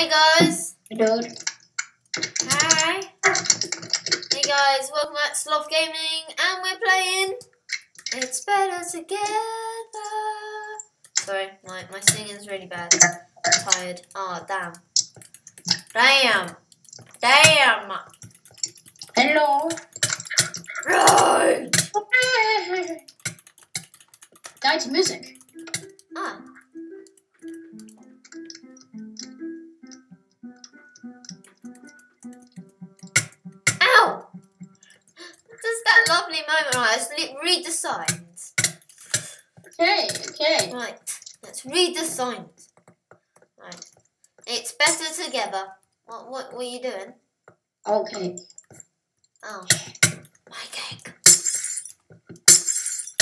Hey guys. Dude. Hi. Hey guys, welcome back to Sloth Gaming, and we're playing It's Better Together. Sorry, my singing's really bad. I'm tired. Oh, damn. Damn. Hello. Right. That's music. Ah. Ow! Just that lovely moment. Right, let's read the signs. Okay. Right, let's read the signs. Right, it's better together. What were you doing? Okay. Oh, my cake.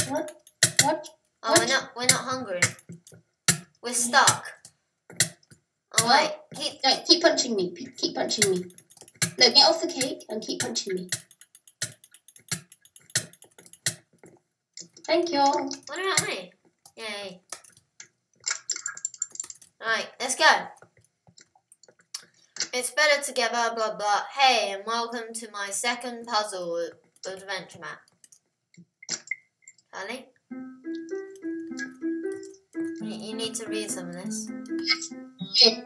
What? Oh, we're not hungry. We're stuck. All right, keep punching me. Keep punching me. No, get off the cake and keep punching me. Thank you. What about me? Yay! All right, let's go. It's better together. Blah blah. Hey, and welcome to my second puzzle adventure map. Charlie? You need to read some of this. I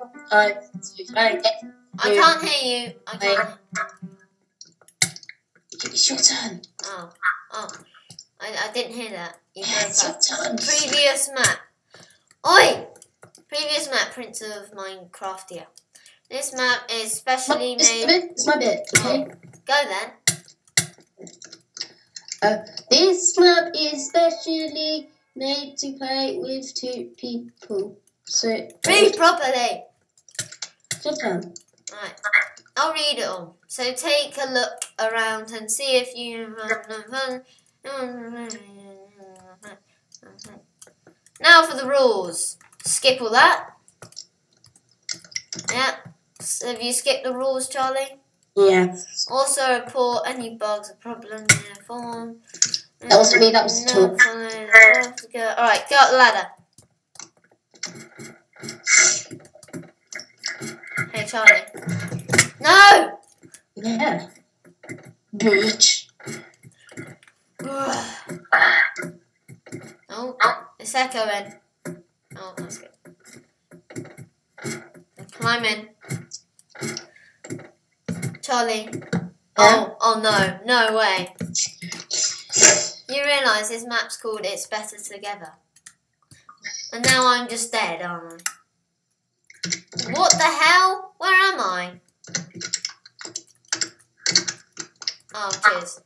can't hear you. It's your turn. I didn't hear that. It's your turn. Previous map. Oi! Previous map, Prince of Minecraftia. This map is specially made. It's my bit, okay? Go then. This map is specially made to play with two people. So read properly. Good time. Right. I'll read it all. So take a look around and see if you. Now for the rules. Skip all that. Yeah. So have you skipped the rules, Charlie? Yeah. Also report any bugs or problems in your form. That wasn't me, that was the talk. Alright, go up the ladder. Hey, Charlie. No! Yeah. Bitch. Oh, it's echoing. Oh, that's good. Climb in. Charlie. Oh no, no way. You realise this map's called It's Better Together. And now I'm just dead, aren't I? What the hell? Where am I? Oh, cheers.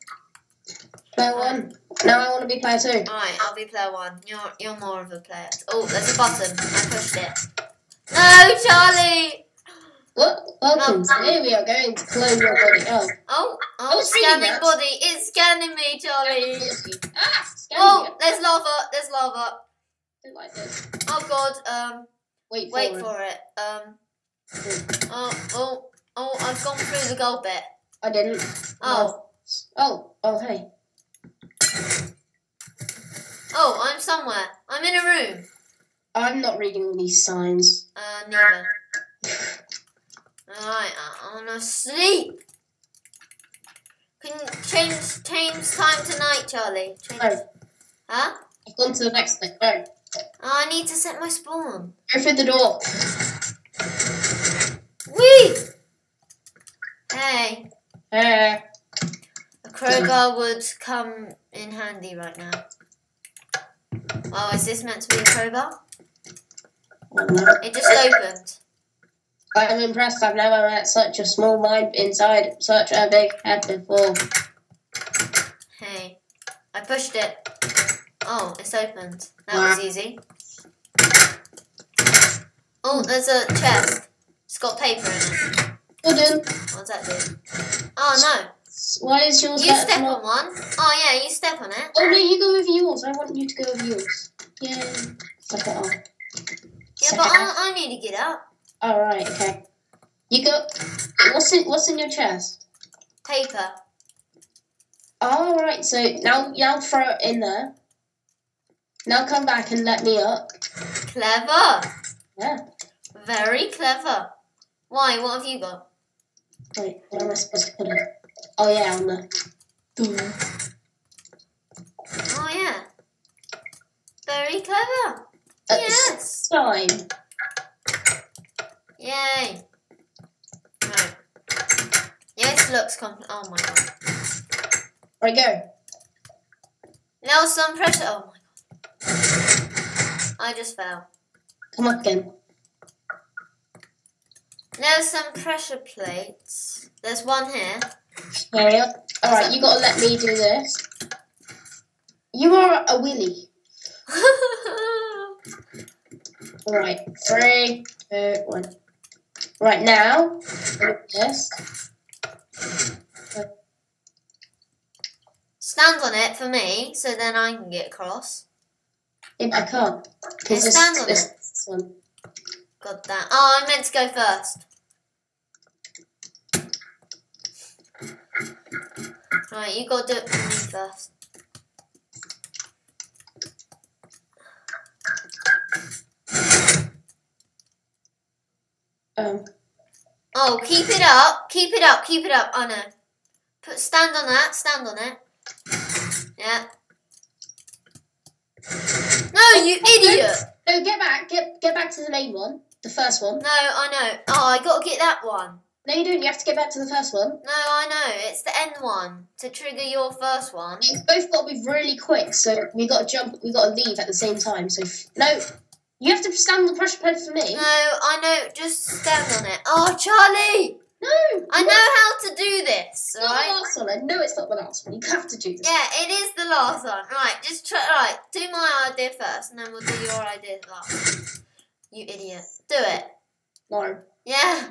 Player one. Now I want to be player two. Alright, I'll be player one. You're more of a player. Oh, there's a button. I pushed it. No, Charlie! What? Welcome. Here we are going to clone your body. Oh, scanning body. It's scanning me, Charlie. Oh, there's lava. There's lava. Like this. Oh, God. Wait for it. Oh, I've gone through the gold bit. I didn't. Oh, hey. Oh, I'm somewhere. I'm in a room. I'm not reading all these signs. Neither. Alright, I wanna sleep. Can you change time tonight, Charlie? No. Huh? I've gone to the next thing. No. Oh, I need to set my spawn. Go through the door. Whee! Hey. Hey. A crowbar would come in handy right now. Oh, is this meant to be a crowbar? It just opened. I'm impressed. I've never met such a small mind inside such a big head before. Hey, I pushed it. Oh, it's opened. That was easy. Oh, there's a chest. It's got paper in it. What's that do? Oh no. Why is yours? You step on one. Oh yeah, you step on it. Oh no, you go with yours. I want you to go with yours. Yay. Suck it off. Yeah, but I need to get up. Alright, okay. You go. What's in your chest? Paper. Alright, so now throw it in there. Now come back and let me up. Clever. Yeah. Very clever. Why? What have you got? Wait, where am I supposed to put it? Oh yeah, on the door. Oh yeah. Very clever. At yes. Time. Yay. Right. Yes, looks complete. Oh my god. Right, go. Nelson, press it. Oh my god. I just fell. Come up again. There's some pressure plates. There's one here. There we are. Alright, you gotta let me do this. You are a willy. Alright, 3, 2, 1. Right now, this. Stand on it for me, so then I can get across. Yeah, I can't. Okay, stand on it. One. Got that. Oh, I meant to go first. Right, you gotta do it for me first. Oh, keep it up, keep it up, keep it up. Oh no. Put stand on that, stand on it. Yeah. No, you idiot! No, get back to the main one. The first one. No, I know. Oh, I gotta get that one. No, you don't. You have to get back to the first one. No, I know. It's the end one to trigger your first one. You've both got to be really quick, so we got to jump. We got to leave at the same time. So no, you have to stand on the pressure plate for me. No, I know. Just stand on it. Oh, Charlie! No, I know how to do this. It's not the last one. I know it's not the last one. You have to do this. Yeah, it is the last one. Right, just try. Right, do my idea first, and then we'll do your idea last. You idiot! Do it. No. Yeah.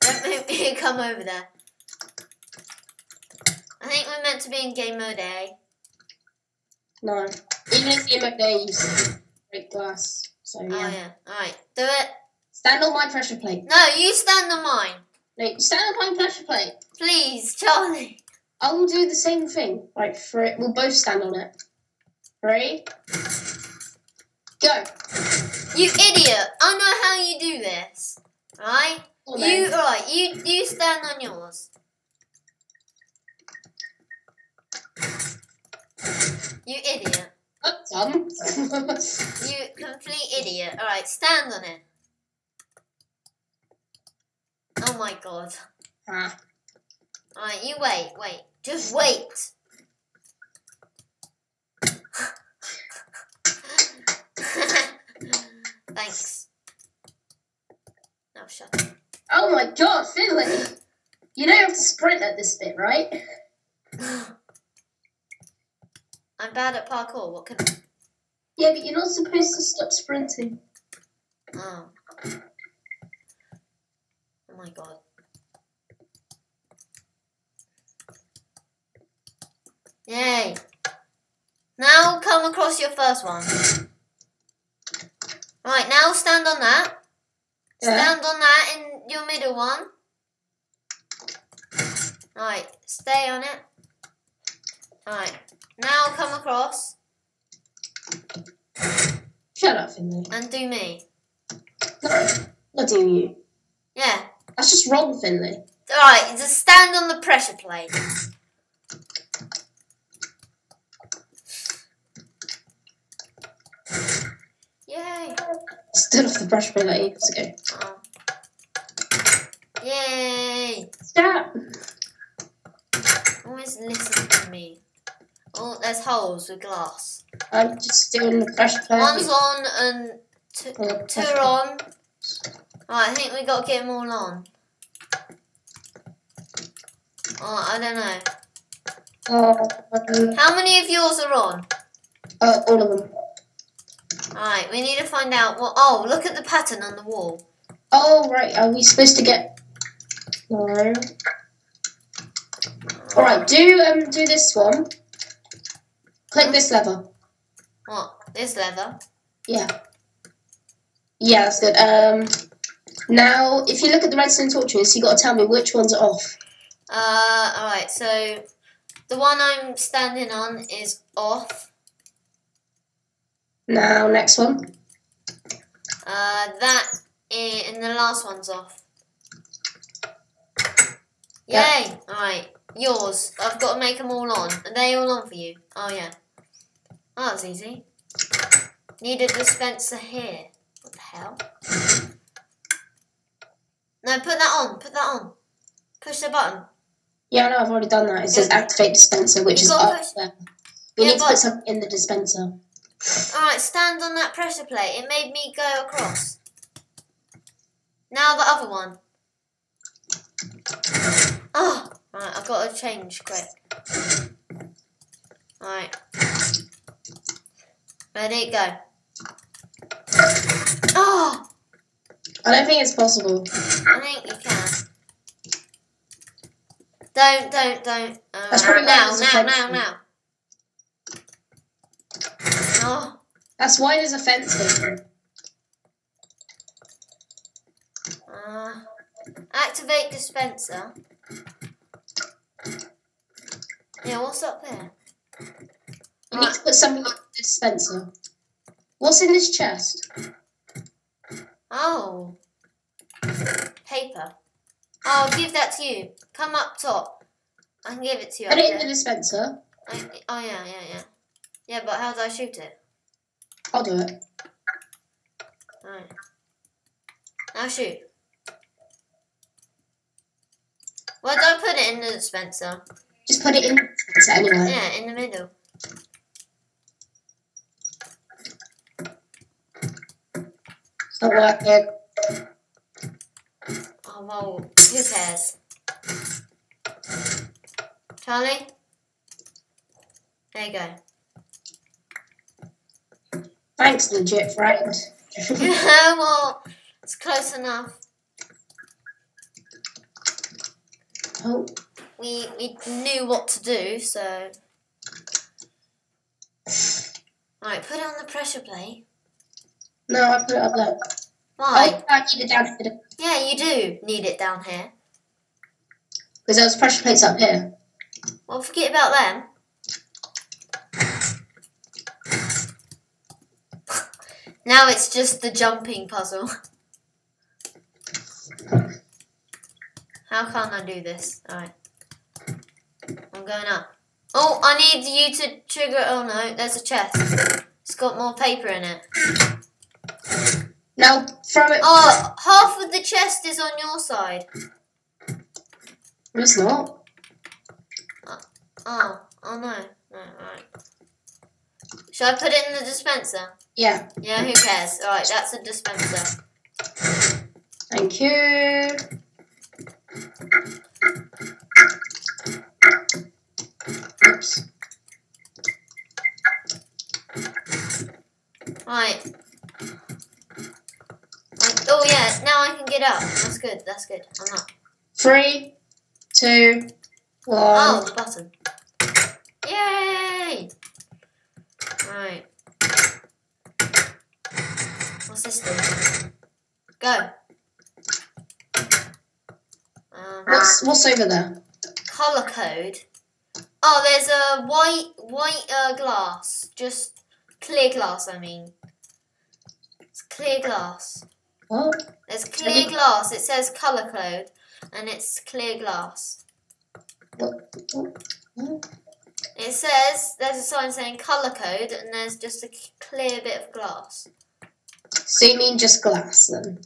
Don't make me come over there. I think we're meant to be in game mode A. No. Even in game mode A, you break glass. So yeah. Oh yeah. All right, do it. Stand on my pressure plate. No, you stand on mine. No, you stand on my pressure plate. Please, Charlie. I will do the same thing. Right, we'll both stand on it. 3. Go. You idiot! I know how you do this. Right? Well, you stand on yours. You idiot. That's done. You complete idiot. All right, stand on it. Oh my god. Huh. Alright, you wait, wait. Just wait. Thanks. No, shut up. Oh my god, Finley! You don't have to sprint at this bit, right? I'm bad at parkour, what can I do? Yeah, but you're not supposed to stop sprinting. Oh. Oh my god. Yay. Now come across your first one. Right, now stand on that. Yeah. Stand on that in your middle one. Right, stay on it. Right, now come across. Shut up, Finley. And do me. No, not do you. Yeah. That's just wrong, Finley. Alright, just stand on the pressure plate. Yay! Stood off the pressure plate like years ago. Oh. Yay! Stop! Always listen to me. Oh, there's holes with glass. I'm just doing the pressure plate. One's on and two are on. Alright, I think we got to get them all on. Oh, I don't know. How many of yours are on? All of them. Alright, we need to find out what... Oh, look at the pattern on the wall. Oh, right. Are we supposed to get... No. Alright, do this one. Click this lever. What? This lever? Yeah. Yeah, that's good. Now, if you look at the redstone torches, you got to tell me which ones are off. Alright, so the one I'm standing on is off. Now, next one. That And the last one's off. Yay! Yeah. Alright, yours. I've got to make them all on. Are they all on for you? Oh, yeah. Oh, that's easy. Need a dispenser here. What the hell? No, put that on. Put that on. Push the button. Yeah, no, I've already done that. It says activate dispenser, which is up there. We need to put something in the dispenser. Alright, stand on that pressure plate. It made me go across. Now the other one. Oh, alright, I've got to change quick. Alright. Ready, go. Oh! I don't think it's possible. I think you can. Don't. Now. Oh. That's why there's a fence here. Activate dispenser. Yeah, what's up there? You need to put something in the dispenser. What's in this chest? Oh. Paper. I'll give that to you. Come up top. I can give it to you. Put it in the dispenser. Oh, yeah. Yeah, but how do I shoot it? I'll do it. Alright. Now shoot. Why do I put it in the dispenser? Just put it in the dispenser anyway. Yeah, in the middle. It's not working. Oh, well, who cares? Charlie? There you go. Thanks, legit friend. Well, it's close enough. Oh. We knew what to do, so... Alright, put it on the pressure plate. No, I put it up there. Why? I need it down here. Yeah, you do need it down here. Because there was pressure plates up here. Well, forget about them. Now it's just the jumping puzzle. How can I do this? Alright. I'm going up. Oh, I need you to trigger... Oh no, there's a chest. It's got more paper in it. Now, throw it... Oh, half of the chest is on your side. It's not. Oh, no, alright. Should I put it in the dispenser? Yeah. Yeah, who cares? Alright, that's a dispenser. Thank you. Oops. Right. Oh yeah, now I can get up. That's good. I'm up. 3, 2, 1. Oh, the button. Yay! Right. What's this thing? Go. What's over there? Colour code. Oh, there's a white glass. Just clear glass, I mean. It's clear glass. What? There's clear glass. It says colour code, and it's clear glass. What? It says there's a sign saying colour code, and there's just a clear bit of glass. So you mean just glass then?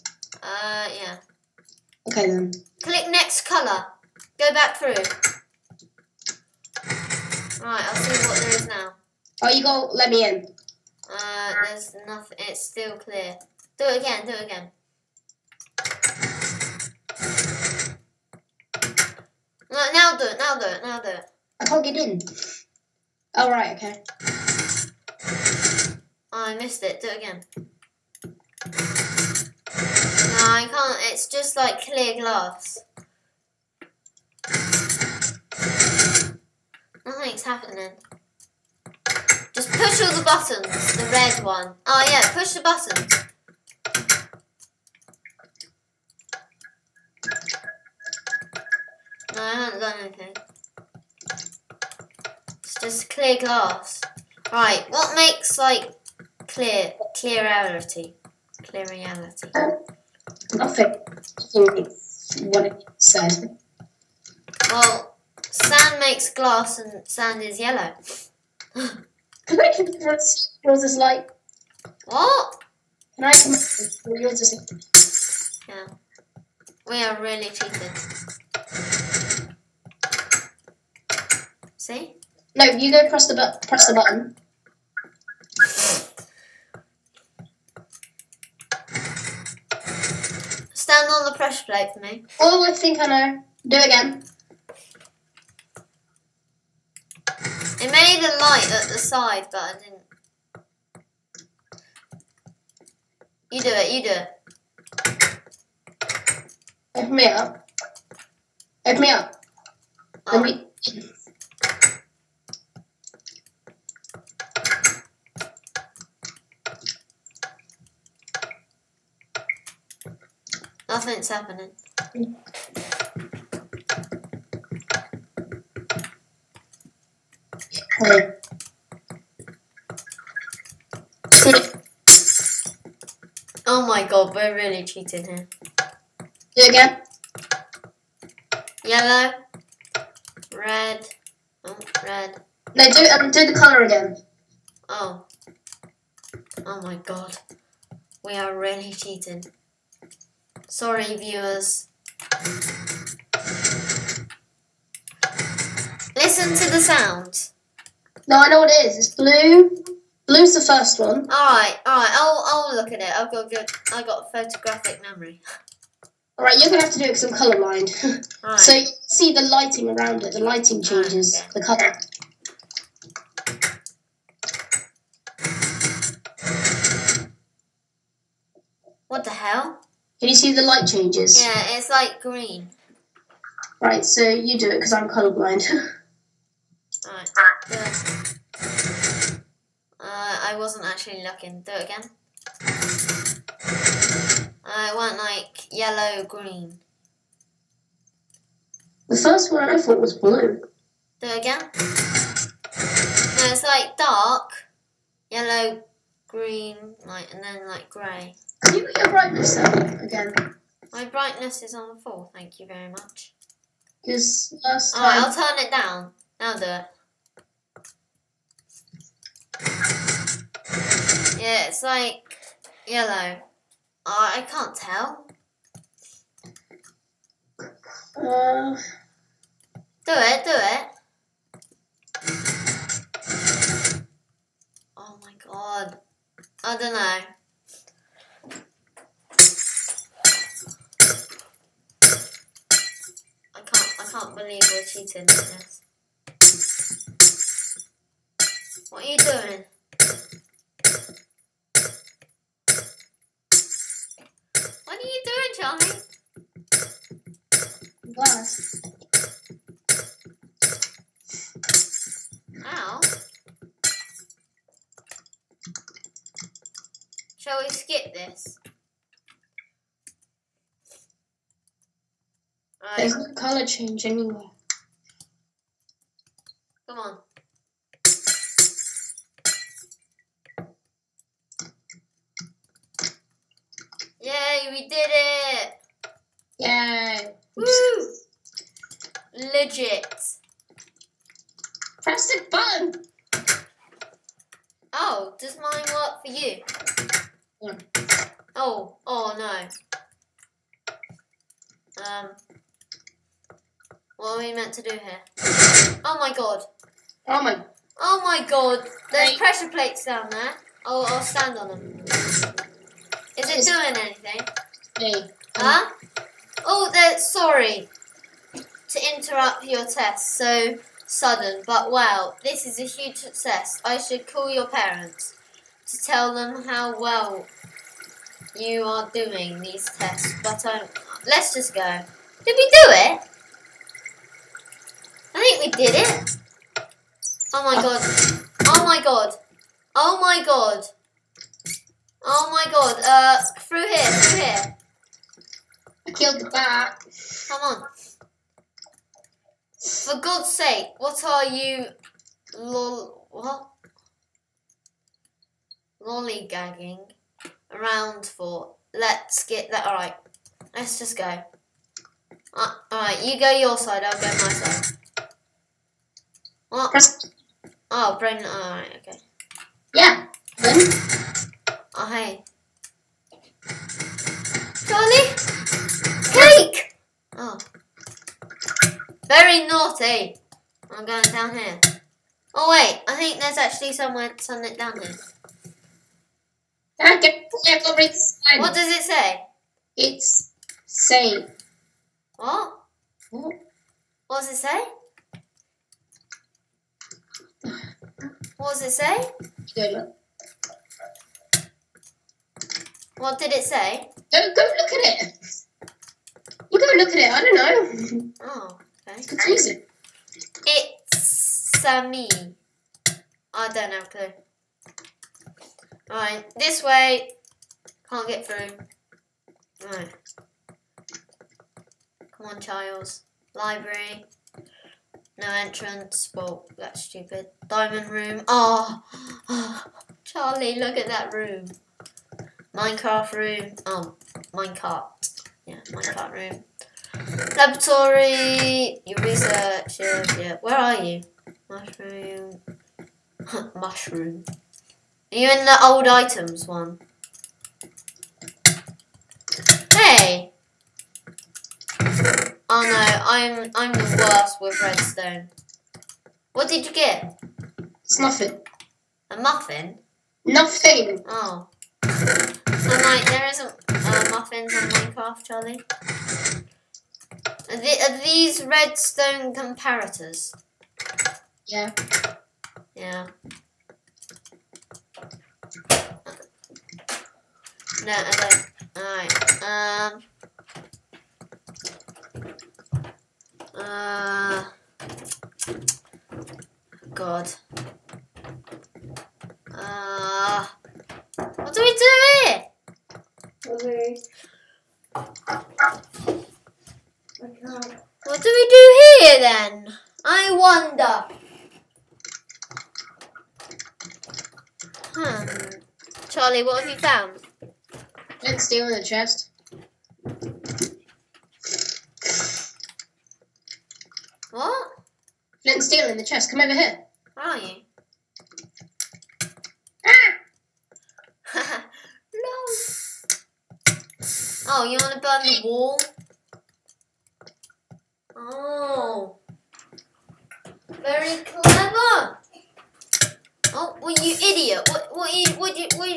Yeah. Okay then. Click next colour. Go back through. Right, I'll see what there is now. Oh, you go, let me in. There's nothing, it's still clear. Do it again. No, now do it. I can't get in. Oh, right, okay. Oh, I missed it, do it again. No, I can't, it's just like clear glass. Nothing's happening. Just push all the buttons. The red one. Oh yeah, push the buttons. No, I haven't done anything. It's just clear glass. Right, what makes like clear reality? I think it's what it says. Well, sand makes glass and sand is yellow. Can I convince yours is like... What? Can I convince yours is... Yeah. We are really cheating. See? No, you go press the button. Stand on the pressure plate for me. Oh, I think I know. Do it again. It made a light at the side, but I didn't. You do it, you do it. Open me up. Open me up. Oh. Let me... Nothing's happening. Okay. Oh my god, we're really cheating here. Do it again. Yellow. Red. Oh, red. No, do the colour again. Oh. Oh my god. We are really cheating. Sorry, viewers. Listen to the sound. No, I know what it is. It's blue. Blue's the first one. All right, all right. I'll look at it. I've got good. I got a photographic memory. All right, you're gonna have to do it because I'm colorblind. Right. So you see the lighting around it. The lighting changes right, okay. The color. What the hell? Can you see the light changes? Yeah, it's like green. Right, so you do it because I'm colourblind. Alright, do it. I wasn't actually looking. Do it again. I want like yellow, green. The first one I thought was blue. Do it again. No, it's like dark, yellow, green, like, and then like grey. Can you put your brightness up again? My brightness is on 4, thank you very much. Because last time... Alright, I'll turn it down. Now do it. Yeah, it's like yellow. I can't tell. Do it, do it. Oh my god. I don't know. I can't believe we're cheating at this. What are you doing? What are you doing, Charlie? What? Ow. Shall we skip this? There's no colour change anywhere. Come on. Yay, we did it! Yay! Woo! Legit. Press the button! Oh, does mine work for you? Yeah. Oh, oh no. What are we meant to do here? Oh my god. Oh my. Oh my god. There's pressure plates down there. Oh, I'll stand on them. Is it doing anything? Hey. Huh? Oh, sorry to interrupt your test so sudden, but wow, this is a huge success. I should call your parents to tell them how well you are doing these tests, but let's just go. Did we do it? I think we did it. Oh my god. Oh my god. Oh my god. Oh my god. Through here, through here. I killed the bat. Come on. For God's sake, what are you what? Lollygagging around for? Let's get that. Alright. Let's just go. Alright, you go your side, I'll go my side. What? Oh, Brayden, alright, okay. Yeah, Brayden. Oh, hey. Charlie? Cake! Oh. Very naughty. I'm going down here. Oh, wait, I think there's actually something down here. What does it say? It's save. What? What does it say? What does it say? Don't look. What did it say? Don't go look at it. You go look at it. I don't know. Oh, okay. It's confusing. It's a me. I don't have a clue. Alright, this way. Can't get through. Alright. Come on, Charles. Library. No entrance. Well, that's stupid. Diamond room. Oh, oh, Charlie, look at that room. Minecraft room. Oh, minecart. Yeah, minecart room. Laboratory. You research. Yeah. Where are you? Mushroom. Mushroom. Are you in the old items one? Hey. Oh no, I'm the worst with redstone. What did you get? It's nothing. A muffin? Nothing. Oh. I'm like, there isn't muffins on Minecraft, Charlie. Are these redstone comparators? Yeah. Yeah. No, I don't. Alright. God. What do we do here? Okay. What do we do here then? I wonder. Hmm. Charlie, what have you found? Let's deal with the chest. What? Flint and steel in the chest. Come over here. Where are you? Ah! No. Oh, you want to burn the wall? Oh. Very clever. Oh, well, you idiot. What do you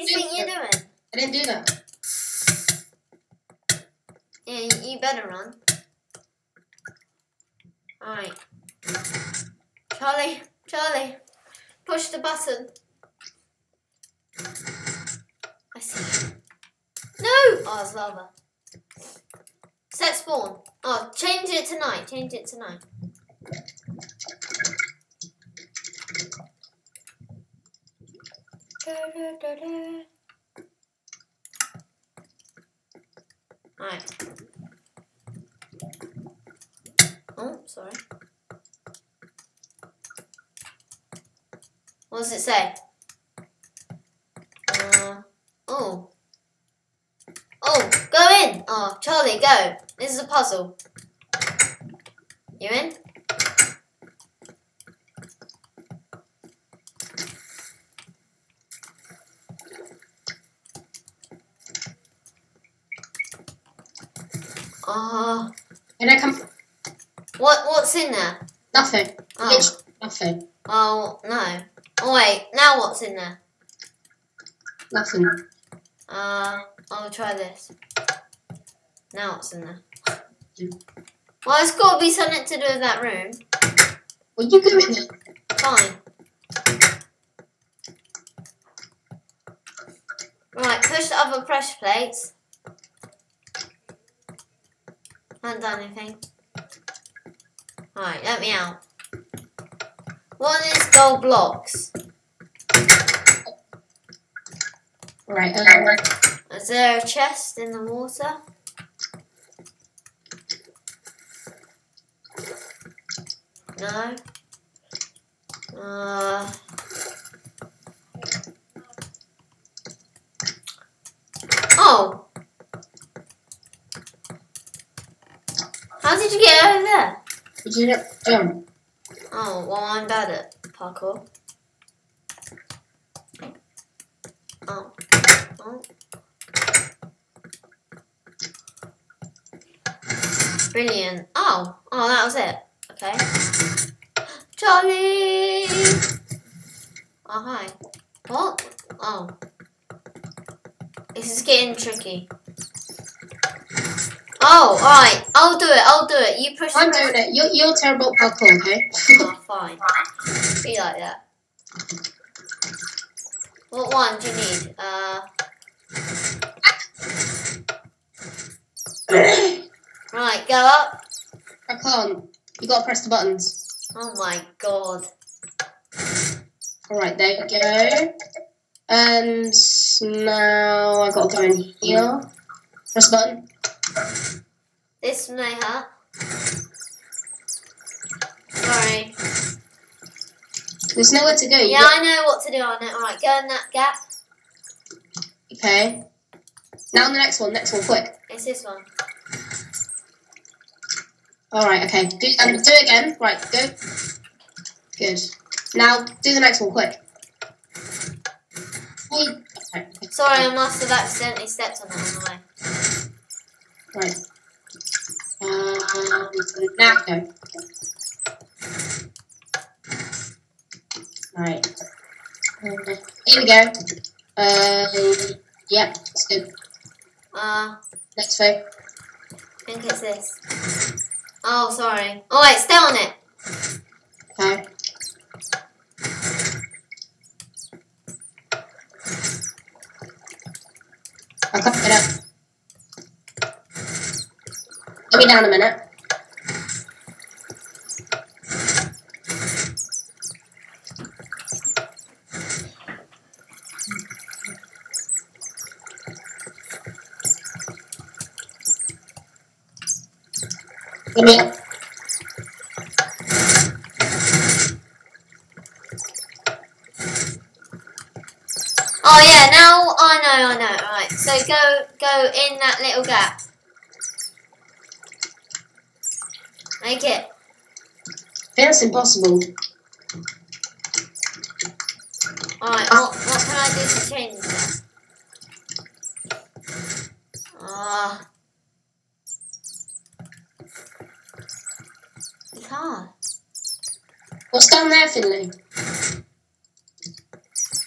think you're doing? I didn't do that. Yeah, you better run. Alright. Charlie, Charlie, push the button. I see. No! Oh, it's lava. Set spawn. Oh, change it to night. Change it to night. Alright. Oh, sorry. What does it say? Oh. Oh, go in! Oh, Charlie, go. This is a puzzle. You in? Oh. Can I come? What's in there? Nothing. Oh. It's nothing. Oh, no. Oh, wait. Now what's in there? Nothing. I'll try this. Now what's in there? Well, it's got to be something to do with that room. Well, you go in there. Fine. Right, push the other pressure plates. Haven't done anything. Alright, let me out. One is gold blocks. Right, is there a chest in the water? No. Oh. did you get over there? You can get down. Oh, well, I'm bad at parkour. Oh. Oh. Brilliant. Oh. Oh, that was it. Okay. Charlie! Oh, hi. What? Oh. This is getting tricky. Oh, alright. I'll do it. I'll do it. You push the button. I'm doing it. You're terrible at parkour, okay? Oh, fine. Be like that. What one do you need? Right, go up. I can't. You gotta press the buttons. Oh my god. Alright, there you go. And now I gotta go in here. Press the button. This may hurt. Sorry. There's nowhere to go. Yeah, I know what to do on it. Alright, go in that gap. Okay. Now on the next one, quick. It's this one. Alright, okay. Do it again. Right, go. Good. Now, do the next one, quick. Okay. Sorry, I must have accidentally stepped on that on the way. Right. Now, go. Alright. Here we go. Yep, that's good. Next one. I think it's this. Oh, sorry. Oh, wait, stay on it. Okay. I'll cut it up. Let me down a minute. Come here. Oh yeah, now I know, Alright, so go in that little gap. Make it. That's impossible. Alright, what can I do to change that? Ah. Hard. What's down there, Finley?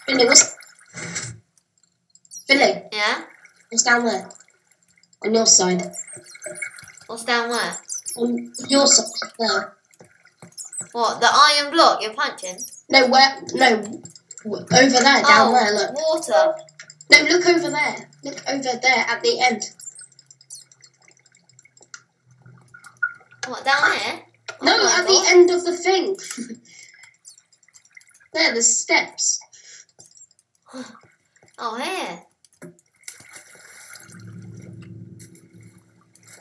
Finley? Yeah? What's down there? On your side. What's down where? On your side, there. What, the iron block you're punching? No, where? No, over there, down there, look. Water. No, look over there. Look over there at the end. What, down here? No, at the end of the thing. There, the steps. Oh, here.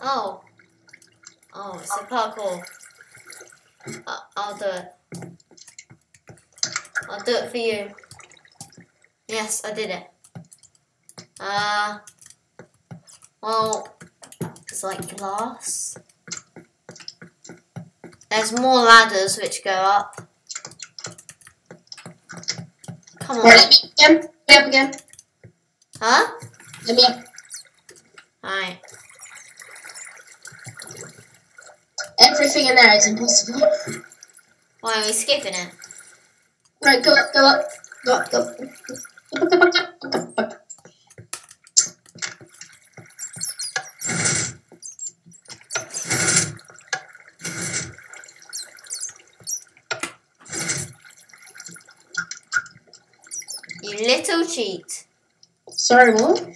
Oh. Oh, it's a parkour. I'll do it. I'll do it for you. Yes, I did it. Well, it's like glass. There's more ladders which go up. Come on. Let me up again. Huh? Let me up. Alright. Everything in there is impossible. Why are we skipping it? Right, go up, go up. Go up, go up. Go up. Little cheat. Sorry, what?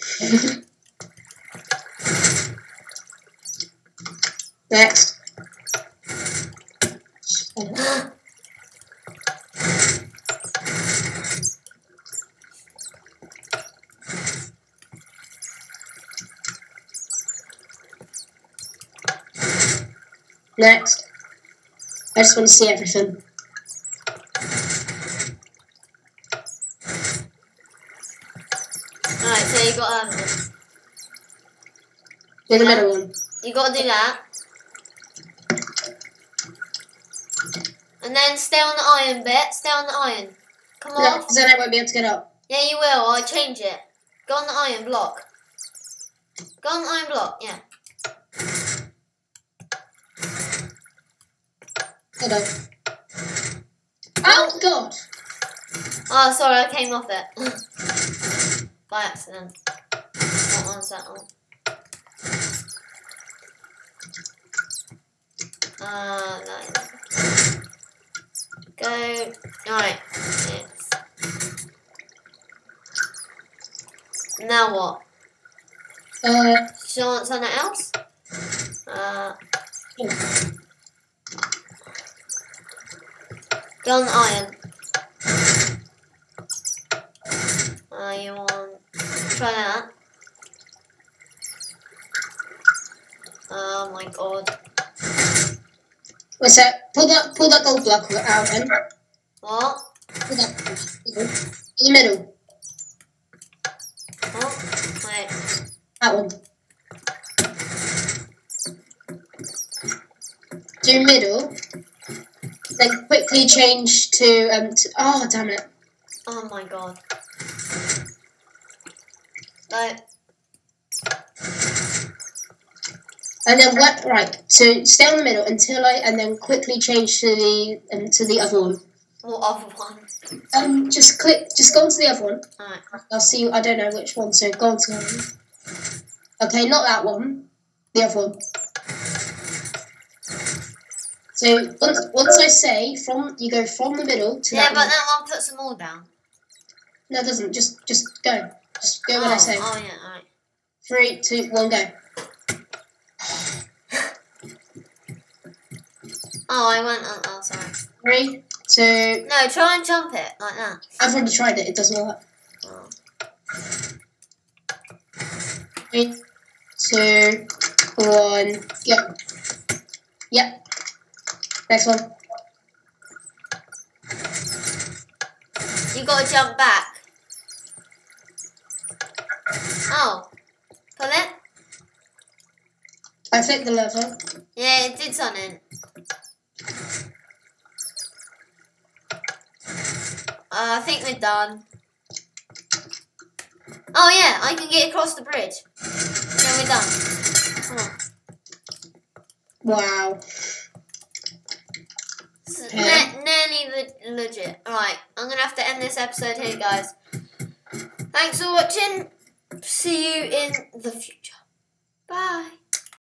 Next. Next. I just want to see everything. You got the middle one. You got to do that. And then stay on the iron bit. Stay on the iron. Come on. No, then I won't be able to get up. Yeah, you will. I'll change it. Go on the iron block. Go on the iron block. Yeah. Hold on. Oh God. Oh, sorry. I came off it by accident. That one's that one. No. Go. Alright. Yes. Now what? Should I want something else? Go on the iron. You want. Try that. Oh my God. Wait a sec, pull that gold block out then. What? Pull that gold block. In the middle. What? Wait. That one. Do middle. Then quickly change to oh damn it. Oh my God. Like and then what? Right. So stay on the middle until and then quickly change to the other one. What other one? Just click. Just go on to the other one. Alright. I'll see. I don't know which one. So go on to the other one. Okay, not that one. The other one. So once I say from, you go from the middle to. Yeah, that but one. That one puts them all down. No, it doesn't. Just go. Just go when I say. Oh yeah. Alright. 3, 2, 1, go. Oh, I went on. Oh, sorry. 3, 2. No, try and jump it like that. I've already tried it. It doesn't work. Oh. 3, 2, 1. Yep. Yep. Next one. You gotta jump back. Oh, pull it. I flicked the lever. Yeah, it did something. I think we're done. Oh yeah, I can get across the bridge. Yeah, we're done. Come on. Wow. This is nearly legit. Alright, I'm going to have to end this episode here, guys. Thanks for watching. See you in the future. Bye.